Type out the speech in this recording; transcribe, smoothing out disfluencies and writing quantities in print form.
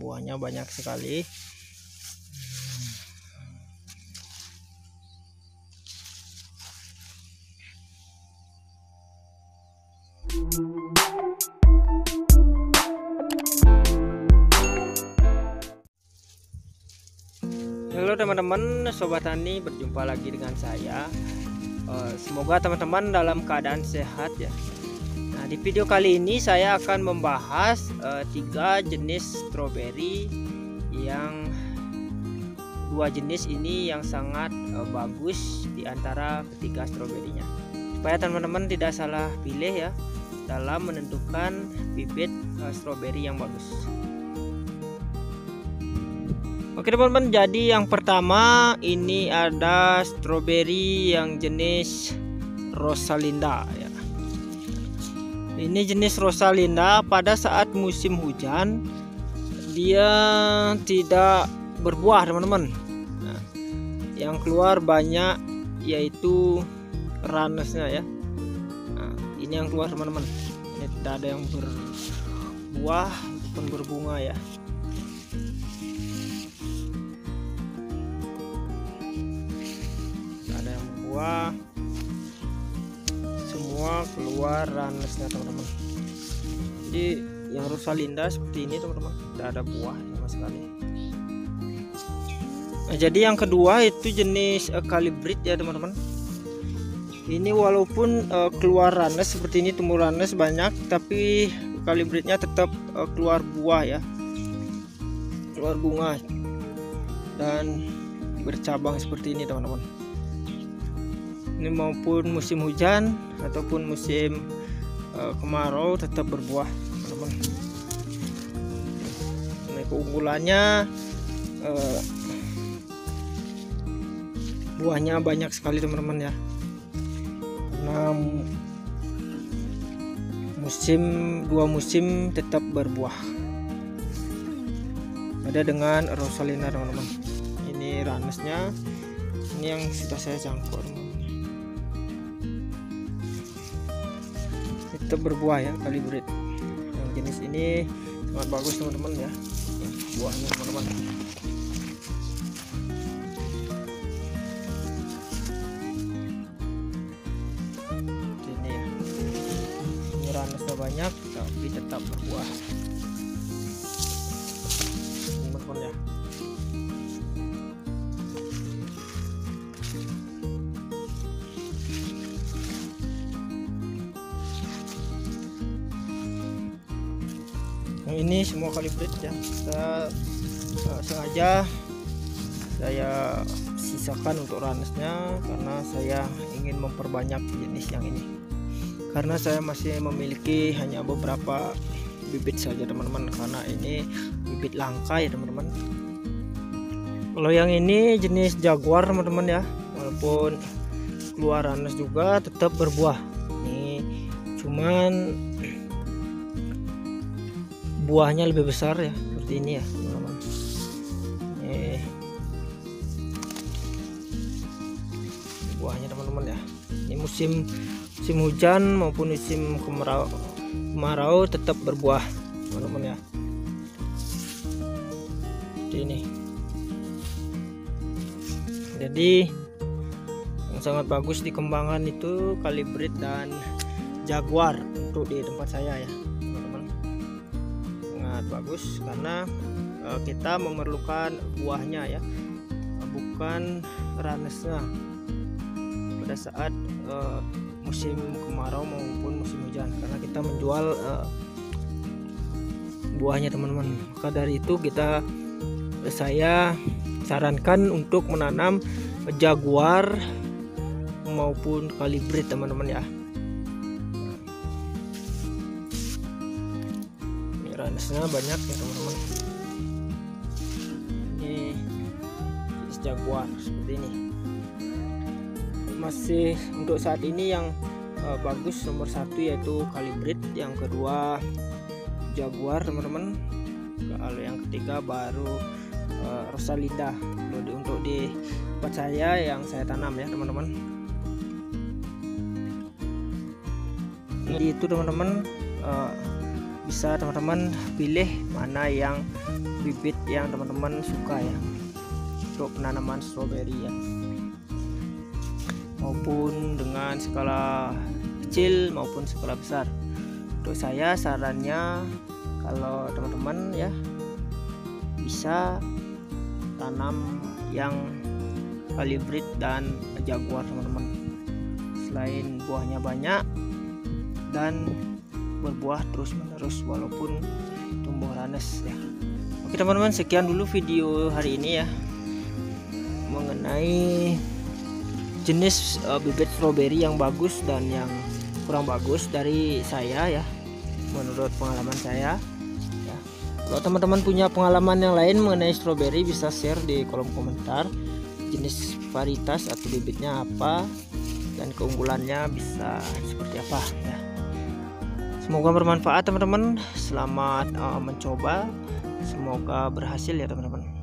buahnya banyak sekali. Halo teman-teman, sobat tani, berjumpa lagi dengan saya. Semoga teman-teman dalam keadaan sehat ya. Nah, di video kali ini saya akan membahas 3 jenis stroberi, yang 2 jenis ini yang sangat bagus di antara ketiga stroberinya, supaya teman-teman tidak salah pilih ya dalam menentukan bibit stroberi yang bagus. Oke teman-teman, jadi yang pertama ini ada stroberi yang jenis Rosalinda ya. Ini jenis Rosalinda, pada saat musim hujan dia tidak berbuah teman-teman. Nah, yang keluar banyak yaitu ranusnya ya. Nah, ini yang keluar teman-teman. Ini tidak ada yang berbuah ataupun berbunga ya. Semua keluar ranusnya teman-teman. Jadi yang Rosalinda seperti ini teman-teman, tidak ada buah sama sekali. Nah, jadi yang kedua itu jenis kalibrit ya teman-teman. Ini walaupun keluar ranus seperti ini, tumbuh ranus banyak, tapi kalibritnya tetap keluar buah ya, keluar bunga dan bercabang seperti ini teman-teman. Ini maupun musim hujan ataupun musim kemarau tetap berbuah teman-teman. Ini keunggulannya, buahnya banyak sekali teman-teman ya. Karena dua musim tetap berbuah. Ada dengan Rosalinda teman-teman. Ini ranusnya, ini yang sudah saya campur. Berbuah ya, kalibrit yang jenis ini sangat bagus teman-teman ya, buahnya teman-teman. Ini ya, penyerahan sudah banyak tapi tetap berbuah teman-teman ya. Ini semua kalibrit ya, sengaja saya sisakan untuk ranusnya karena saya ingin memperbanyak jenis yang ini, karena saya masih memiliki hanya beberapa bibit saja teman-teman, karena ini bibit langka ya teman-teman. Kalau yang ini jenis jaguar teman-teman ya, walaupun keluar ranus juga tetap berbuah. Ini cuman buahnya lebih besar ya, seperti ini ya teman-teman. Buahnya teman-teman ya. Ini musim hujan maupun musim kemarau tetap berbuah teman-teman ya. Seperti ini. Jadi yang sangat bagus di kembangan itu kalibrit dan jaguar untuk di tempat saya ya. Bagus karena kita memerlukan buahnya ya, bukan ranusnya pada saat musim kemarau maupun musim hujan, karena kita menjual buahnya teman-teman. Maka dari itu saya sarankan untuk menanam jaguar maupun kalibrit teman-teman ya. Ranusnya banyak ya teman-teman. Ini jenis jaguar seperti ini. Masih untuk saat ini yang bagus nomor 1 yaitu kalibrit, yang kedua jaguar teman-teman, kalau yang ketiga baru Rosalinda untuk di tempat saya yang saya tanam ya teman-teman. Jadi itu teman-teman bisa teman-teman pilih mana yang bibit yang teman-teman suka ya, untuk penanaman stroberi ya, maupun dengan skala kecil maupun skala besar. Untuk saya sarannya kalau teman-teman ya bisa tanam yang kalibrit dan jaguar teman-teman, selain buahnya banyak dan berbuah terus-menerus walaupun tumbuh ranes ya. Oke teman-teman, sekian dulu video hari ini ya mengenai jenis bibit stroberi yang bagus dan yang kurang bagus dari saya ya, menurut pengalaman saya ya. Kalau teman-teman punya pengalaman yang lain mengenai stroberi bisa share di kolom komentar jenis varietas atau bibitnya apa dan keunggulannya bisa seperti apa ya. Semoga bermanfaat teman-teman, selamat mencoba, semoga berhasil ya teman-teman.